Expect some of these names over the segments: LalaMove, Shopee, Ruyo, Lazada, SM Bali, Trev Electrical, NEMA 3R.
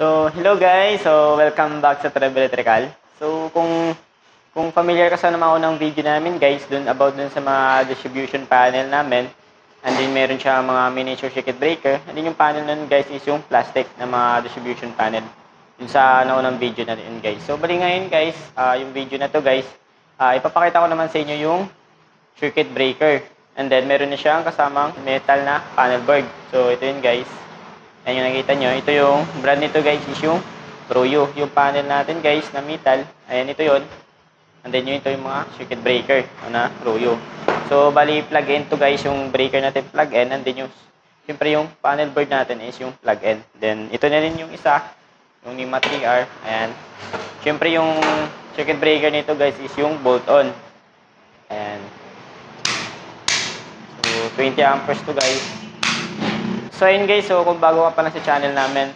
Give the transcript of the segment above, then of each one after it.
So, hello guys. So, welcome back sa Trev Electrical. So, kung familiar ka sa mga unang video namin, guys, about dun sa mga distribution panel namin. And then, meron siya mga miniature circuit breaker. And then, yung panel nun, guys, is yung plastic na mga distribution panel. Yung sa naunang video natin, guys. So, bali ngayon, guys, yung video na to, guys, ipapakita ko naman sa inyo yung circuit breaker. And then, meron na siyang kasamang metal na panel board. So, ito yun, guys. Ayan yung nakita nyo. Ito yung brand nito guys is yung Ruyo. Yung panel natin guys na metal. Ayan ito yun. And then ito yung mga circuit breaker na Ruyo. So bali plug in to guys yung breaker natin plug in. And then yung siyempre yung panel board natin is yung plug in. Then ito na rin yung isa. Yung NEMA 3R. Ayan. Siyempre yung circuit breaker nito guys is yung bolt on. Ayan. So 20 amperes to guys. So ayun guys, so kung bago ka pa lang sa channel namin,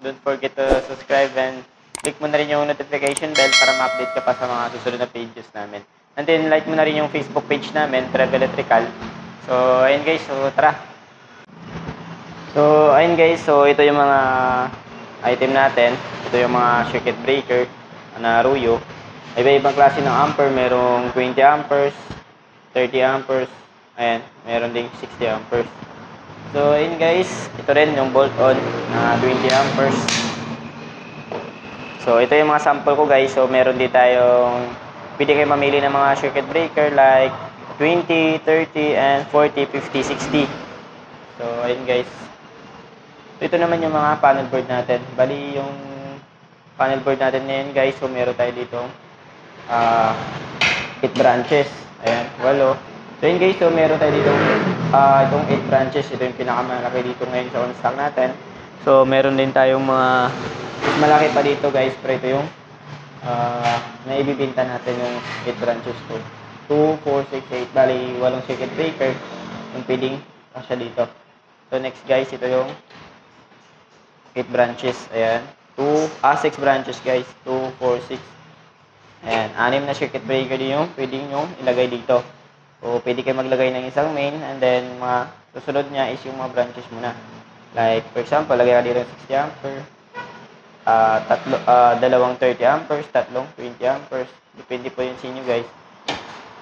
don't forget to subscribe and click mo na rin yung notification bell para ma-update ka pa sa mga susunod na pages namin. And then like mo na rin yung Facebook page namin, Trev Electrical. So ayun guys, so tara. So ayun guys, so ito yung mga item natin. Ito yung mga circuit breaker na Ruyo. Iba-ibang klase ng ampere, merong 20 amperes, 30 amperes, ayan, meron ding 60 amperes. So, ayun guys, ito rin yung bolt-on na 20 amperes. So, ito yung mga sample ko guys. So, meron din tayong, pwede kayo mamili ng mga circuit breaker like 20, 30, and 40, 50, 60. So, ayun guys. So, ito naman yung mga panel board natin. Bali, yung panel board natin na yun guys. So, meron tayo dito 8 branches. Ayan, 8. So yun guys, so meron tayo dito itong 8 branches. Ito yung pinakamalaki dito ngayon sa on-stock natin. So meron din tayong mga malaki pa dito guys. Pero ito yung naibibinta natin yung 8 branches to 2, 4, 6, 8. Bali, walong circuit breaker yung pwedeng kasya dito. So next guys, ito yung 8 branches. Ayan, 6 branches guys. 2, 4, 6. Ayan, 6 na circuit breaker din yung pwedeng yung ilagay dito. So, pwede kayo maglagay ng isang main and then mga susunod niya is yung mga branches muna. Like, for example, lagay ka dito ng 60 amperes, dalawang 30 amperes, tatlong 20 amperes. Depende po yun sa inyo, guys.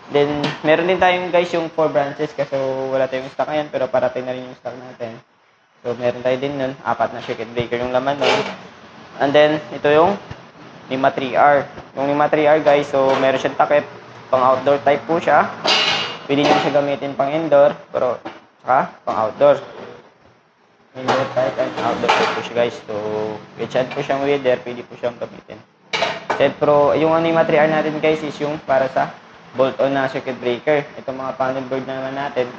Then, meron din tayong, guys, yung 4 branches kasi wala tayong stock ngayon pero parating na rin yung stock natin. So, meron tayo din nun. 4 na circuit breaker yung laman nun. And then, ito yung NEMA 3R. Yung NEMA 3R, guys, so meron siyang takip. Pang-outdoor type po siya. Pwede nyo siya gamitin pang indoor, pero saka pang outdoor. Indoor type and outdoor type po siya guys. So, i-chat po siyang weather, pwede po siyang gamitin. Set Pro, yung NEMA 3R natin guys is yung para sa bolt-on na circuit breaker. Itong mga panel board naman natin,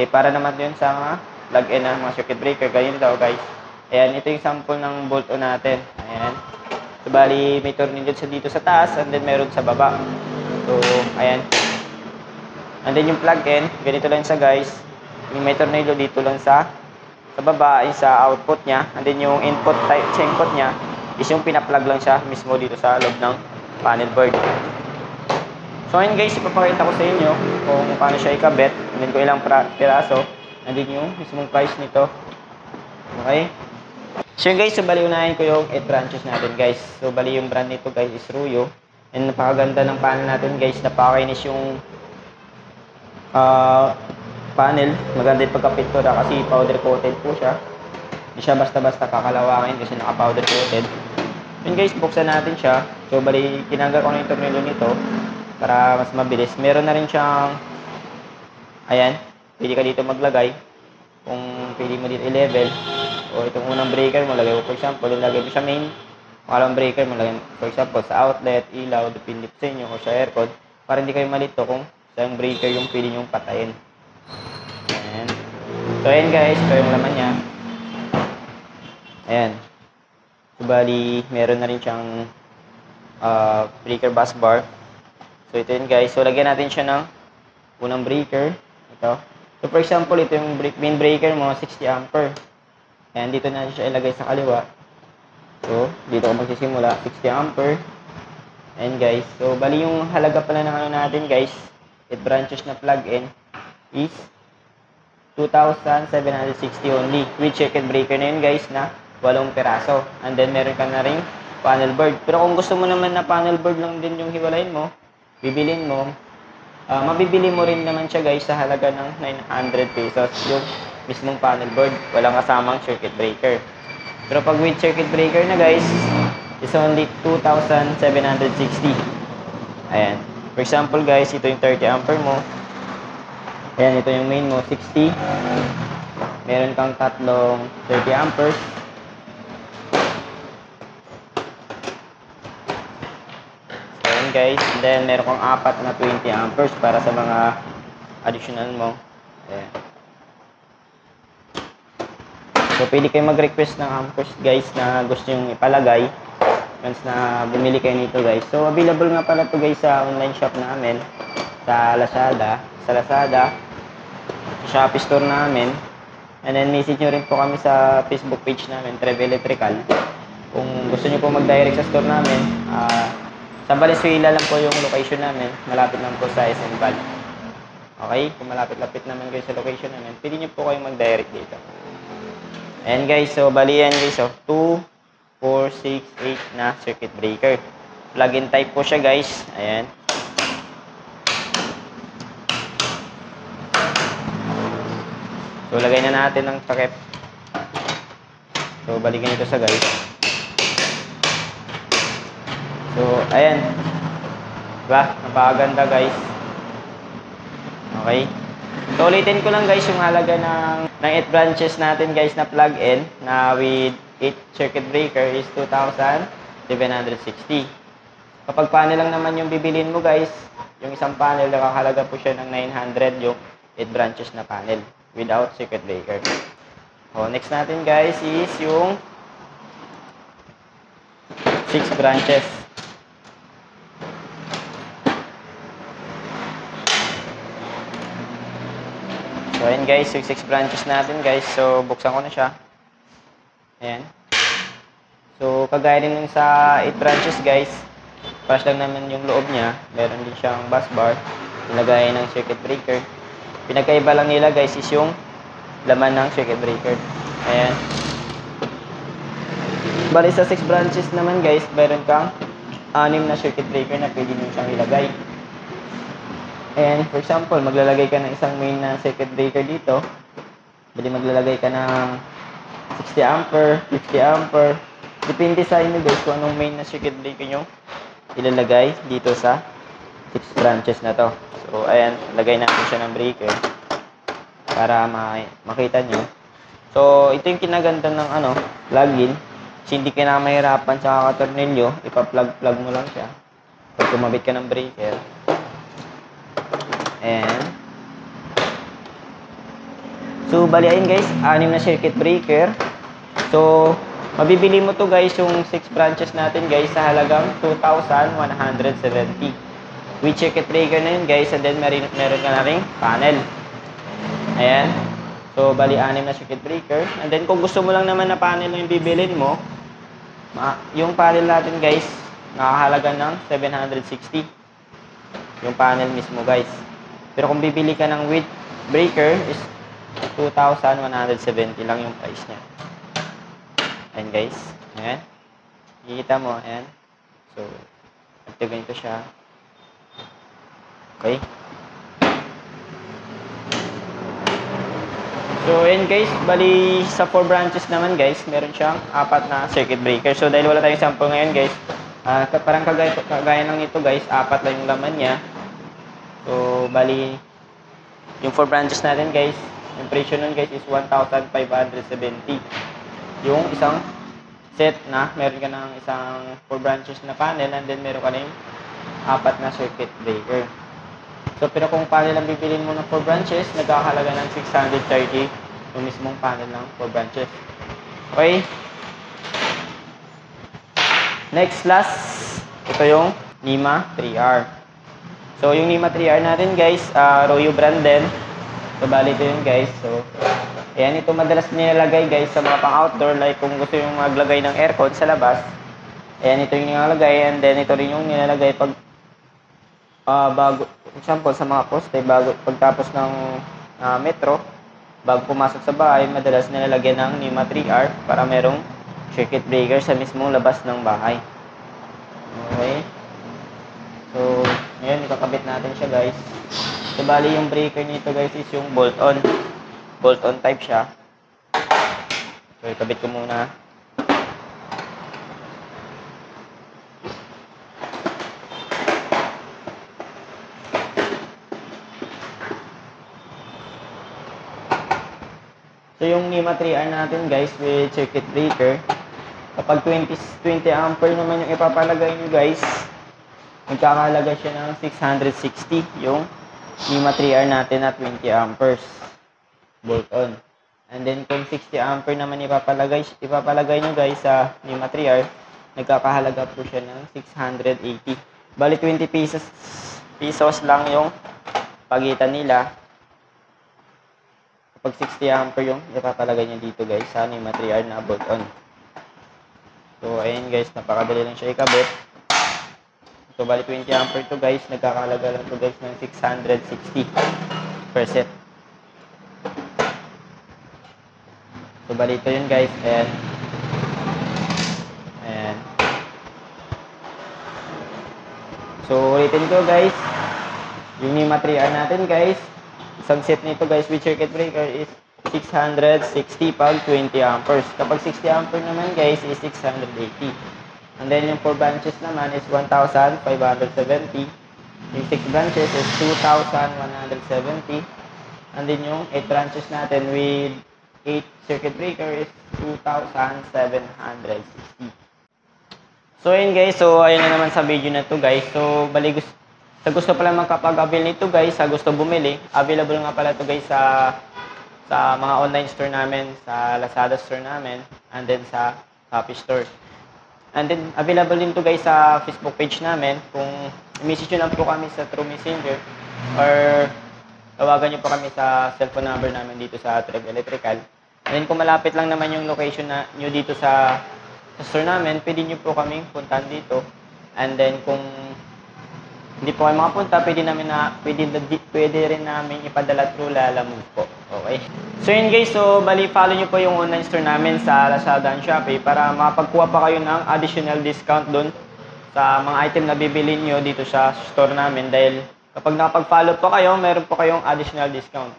eh para naman yun sa mga plug-in na mga circuit breaker. Ganyan daw guys. Ayan, ito yung sample ng bolt-on natin. Ayan. So, bali, may tornillo dito sa taas and then meron sa baba. So, ayan. And then yung plug-in, ganito lang siya guys. Yung may tornado dito lang sa baba, yung sa output niya. And then yung input type, sa input niya, is yung pinaplug lang siya mismo dito sa loob ng panel board. So ayun guys, ipapakita ko sa inyo kung paano siya ikabit. And then kung ilang piraso. And then yung mismong price nito. Okay? So yun guys, so bali unahin ko yung 8 branches natin guys. So bali yung brand nito guys is Ruyo. And napakaganda ng panel natin guys. Napakainis yung panel, maganda yung pagka-pintura kasi powder coated po siya. Hindi siya basta-basta kakalawangin kasi naka-powder coated. Yun guys, buksan natin siya. So bali, kinanggal ko na yung tornillo nito para mas mabilis. Meron na rin siyang, ayan, pwede ka dito maglagay. Kung pwede mo dito i-level. O itong unang breaker mo, lagay mo for example, lagay mo sa main. Pangalawang breaker mo, lagay mo for example sa outlet, ilaw, depende sa inyo o sa aircon. Para hindi kayo malito kung yung breaker yung pili nyong patayin. Ayan. So ayan guys, ito yung laman niya. Ayan. So bali, meron na rin siyang breaker bus bar. So ito yun guys. So lagyan natin siya ng unang breaker. Ito. So for example, ito yung main breaker mo, 60 ampere. Ayan, dito na siya ilagay sa kaliwa. So, dito ko magsisimula, 60 ampere. Ayan guys. So bali yung halaga pala ng ano natin guys. 8 branches na plug-in is 2,760 only. With circuit breaker na yun guys na 8 piraso. And then meron ka na rin panel board. Pero kung gusto mo naman na panel board lang din yung hiwalayin mo, bibilin mo, mabibili mo rin naman siya guys sa halaga ng 900 pesos yung mismong panel board. Walang kasamang circuit breaker. Pero pag with circuit breaker na guys, is only 2,760. Ayan. For example guys, ito yung 30 ampere mo. Ayan, ito yung main mo, 60. Meron kang tatlong 30 amperes. Guys, and then meron kong apat na 20 amperes para sa mga additional mo. Ayan. So pwede kayo mag-request ng amperes guys na gusto yung ipalagay once na bumili kayo nito guys. So available nga pala to guys sa online shop namin, sa Lazada, sa Shopee store namin. And then message nyo rin po kami sa Facebook page namin, Trev Electrical. Kung gusto nyo po mag-direct sa store namin, sa Valenzuela lang po yung location namin. Malapit lang po sa SM Bali. Okay? Kung malapit-lapit naman kayo sa location namin, pwede nyo po kayong mag-direct dito. And guys, so bali yan guys. So, 2, 4, 6, 8 na circuit breaker. Plug-in type po siya guys. Ayan. So, lagay na natin ng takip. So, balikan ito sa guys. So, ayan. Diba? Napakaganda guys. Okay. So, ulitin ko lang guys yung halaga ng 8 branches natin guys na plug-in na with 8 circuit breaker is 2,760. Kapag panel lang naman yung bibilin mo guys, yung isang panel, nakakahalaga po siya ng 900 yung 8 branches na panel without circuit breaker. So, next natin guys is yung 6 branches. So, ayan guys, yung 6 branches natin guys. So, buksan ko na siya. Ayan. So, kagaya din yung sa 8 branches guys. Pares lang naman yung loob niya. Meron din siyang bus bar. Pinagaya ng circuit breaker. Pinagkaiba lang nila guys is yung laman ng circuit breaker. Ayan. Bali sa 6 branches naman guys, meron kang 6 na circuit breaker na pwede nyo siyang ilagay. And for example, maglalagay ka ng isang main na circuit breaker dito. Pwede maglalagay ka ng 60 ampere, 50 ampere. Depende sa inyo guys kung anong main na circuit breaker nyo ilalagay dito sa 6 branches na to. So, ayan, lagay natin siya ng breaker para makita nyo. So, ito yung kinaganda ng plug-in. Kasi hindi ka na mahirapan sa katornilyo. Ipa-plug-plug mo lang siya pag kumabit ka ng breaker. And so, baliin guys, 6 na circuit breaker. So, mabibili mo to guys yung 6 branches natin guys sa halagang 2,170. With circuit breaker na yun guys, and then meron ka na ring panel. Ayan. So, bali 6 na circuit breaker. And then, kung gusto mo lang naman na panel yung bibilin mo, yung panel natin guys, nakahalaga ng 760. Yung panel mismo guys. Pero kung bibili ka ng with breaker is 2,170 lang yung price niya. Ayan guys. Ayan. Kikita mo. Ayan. So, nagtagay ko siya. Okay. So, ayan guys. Bali, sa 4 branches naman guys, meron siyang 4 na circuit breaker. So, dahil wala tayong sample ngayon guys, parang kagaya ng ito guys, 4 lang yung laman niya. So, bali yung 4 branches natin guys, yung presyo nun guys is 1,570 yung isang set na meron ka ng isang 4 branches na panel, and then meron ka na yung 4 na circuit breaker. So, pero kung panel ang bibilin mo ng 4 branches, nagkakahalaga ng 630 yung mismong panel ng 4 branches. Okay. Next, last, ito yung NEMA 3R. So, yung NEMA 3R natin, guys, Ruyo brand din. So, bali ito yun, guys. So, ayan, ito madalas nilalagay, guys, sa mga pang-outdoor. Like, kung gusto yung maglagay ng aircon sa labas, ayan, ito yung nilalagay. And then, ito rin yung nilalagay pag, bago, example, sa mga poste, bago, pagtapos ng metro, bago pumasok sa bahay, madalas nilalagay ng NEMA 3R para merong circuit breaker sa mismong labas ng bahay. Okay, so ngayon ikakabit natin siya, guys. So bali yung breaker nito, guys, is yung bolt on type siya. So ikabit ko muna. So yung NEMA 3R natin, guys, with circuit breaker, kapag 20 ampere naman yung ipapalagay nyo, guys, magkakalaga siya ng 660 yung NEMA 3R natin na 20 amperes bolt on. And then kung 60 ampere naman ipapalagay nyo, guys, sa NEMA 3R, nagkakahalaga po siya ng 680. Bali 20 pesos lang yung pagitan nila. Pag 60 ampere yung ipapalagay nyo dito, guys, sa NEMA 3R na bolt on. So ayan, guys, napakadali lang siya ikabit. So bali 20 ampere to, guys, nagkakalaga lang to, guys, ng 660 per set. So bali ito yun, guys. And so ulitin ko, guys, yung NEMA 3R natin, guys, isang set nito, guys, with circuit breaker is 660 pag 20 amperes. Kapag 60 ampere naman, guys, is 680. And then yung 4 branches naman is 1,570. Yung 6 branches is 2,170. And then yung 8 branches natin with 8 circuit breaker is 2,760. So yun, guys. So ayun na naman sa video na to, guys. So sa gusto pala makapag-avail nito, guys, sa gusto bumili, available nga pala to, guys, sa mga online store namin, sa Lazada store namin, and then sa Shopee store. And then available din to, guys, sa Facebook page namin. Kung message nyo lang po kami sa True Messenger or tawagan nyo po kami sa cellphone number namin dito sa Trev Electrical. And then kung malapit lang naman yung location nyo dito sa store namin, pwede nyo po kaming puntahan dito. And then kung hindi po kayo makapunta, pwede rin namin ipadala through LalaMove po. Okay? So yun, guys, so bali follow nyo po yung online store namin sa Lazada and Shopee para makapagkuha pa kayo ng additional discount doon sa mga item na bibili nyo dito sa store namin, dahil kapag nakapag-follow po kayo, meron po kayong additional discount.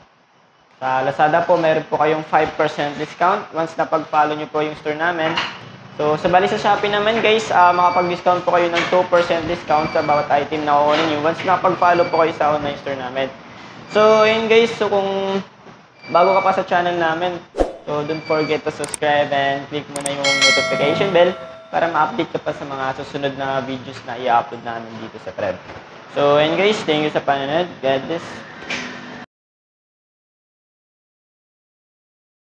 Sa Lazada po, meron po kayong 5% discount once napag-follow nyo po yung store namin. So, sabali sa Shopee naman, guys, makapag-discount po kayo ng 2% discount sa bawat item na kukunin nyo once nakapag-follow po kayo sa online store namin. So, yun, guys. So, kung bago ka pa sa channel namin, so don't forget to subscribe and click mo na yung notification bell para ma-update ka pa sa mga susunod na videos na i-upload namin dito sa Trev. So, yun, guys. Thank you sa panonood. God bless.